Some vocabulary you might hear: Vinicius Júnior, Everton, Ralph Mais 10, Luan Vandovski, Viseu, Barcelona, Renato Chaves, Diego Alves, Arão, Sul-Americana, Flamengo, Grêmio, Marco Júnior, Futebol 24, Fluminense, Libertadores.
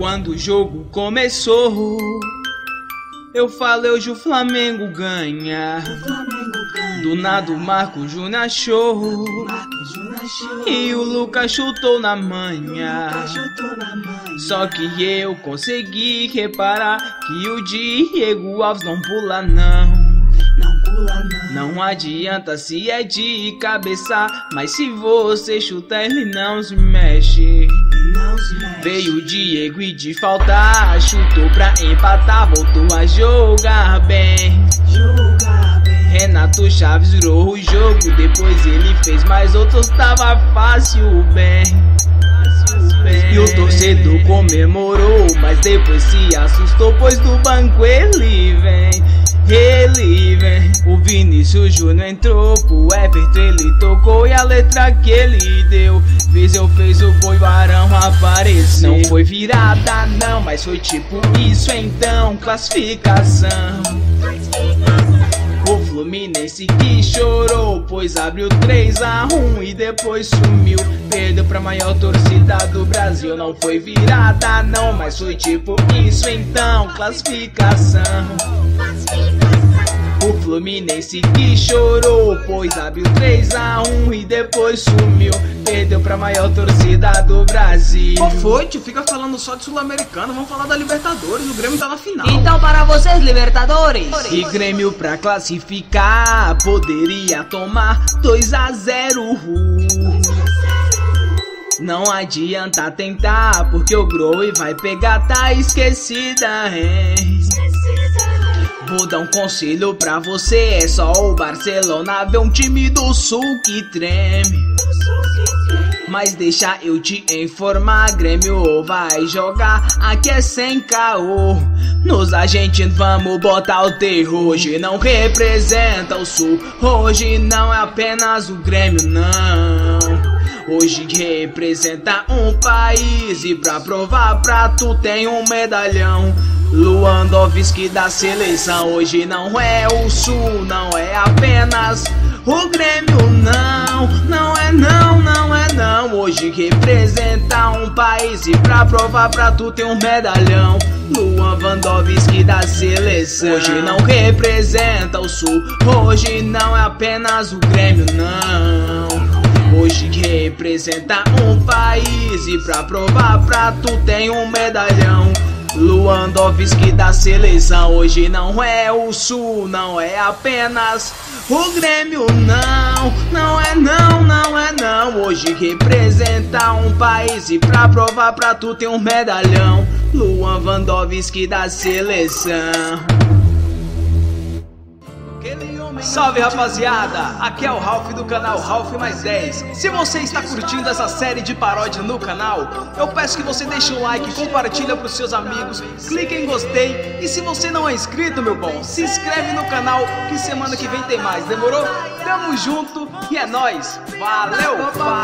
Quando o jogo começou, eu falei hoje o Flamengo ganha. Do nada o Marco Júnior achou e o Lucas chutou na manha. Só que eu consegui reparar que o Diego Alves não pula não. Não adianta se é de cabeça, mas se você chutar ele não se mexe. Veio o Diego e de faltar, chutou pra empatar, voltou a jogar bem. Renato Chaves virou o jogo, depois ele fez mais outros, tava fácil bem. E o torcedor comemorou, mas depois se assustou, pois do banco ele vem. Ele vem, o Vinicius Júnior entrou, pro Everton ele tocou e a letra que ele deu. Viseu fez o gol e o Arão apareceu. Não foi virada não, mas foi tipo isso então, classificação. O Fluminense que chorou, pois abriu 3-1 e depois sumiu. Perdeu pra maior torcida do Brasil. Não foi virada não, mas foi tipo isso então, classificação. O Fluminense que chorou, pois abriu 3-1 e depois sumiu. Perdeu pra maior torcida do Brasil. Qual foi, tio? Fica falando só de Sul-Americana, vamos falar da Libertadores, o Grêmio tá na final. Então para vocês, Libertadores. E Grêmio pra classificar, poderia tomar 2-0. Não adianta tentar, porque o Groi vai pegar, tá esquecida, hein? Vou dar um conselho pra você, é só o Barcelona ver um time do Sul que treme. Mas deixa eu te informar, Grêmio vai jogar, aqui é sem caô. Nos argentinos vamos botar o terror, hoje não representa o Sul. Hoje não é apenas o Grêmio, não. Hoje representa um país e pra provar pra tu tem um medalhão. Luan Vandovski da seleção. Hoje não é o Sul, não é apenas o Grêmio, não. Não é não, não é não. Hoje representa um país e pra provar pra tu tem um medalhão. Luan Vandovski da seleção. Hoje não representa o Sul, hoje não é apenas o Grêmio, não. Hoje representa um país e pra provar pra tu tem um medalhão. Luan Vandovski da seleção. Hoje não é o Sul, não é apenas o Grêmio, não. Não é não, não é não. Hoje representa um país e pra provar pra tu tem um medalhão. Luan Vandovski da seleção. Salve rapaziada, aqui é o Ralph do canal Ralph Mais 10. Se você está curtindo essa série de paródia no canal, eu peço que você deixe um like, compartilha para os seus amigos, clique em gostei. E se você não é inscrito, meu bom, se inscreve no canal que semana que vem tem mais, demorou? Tamo junto e é nóis, valeu!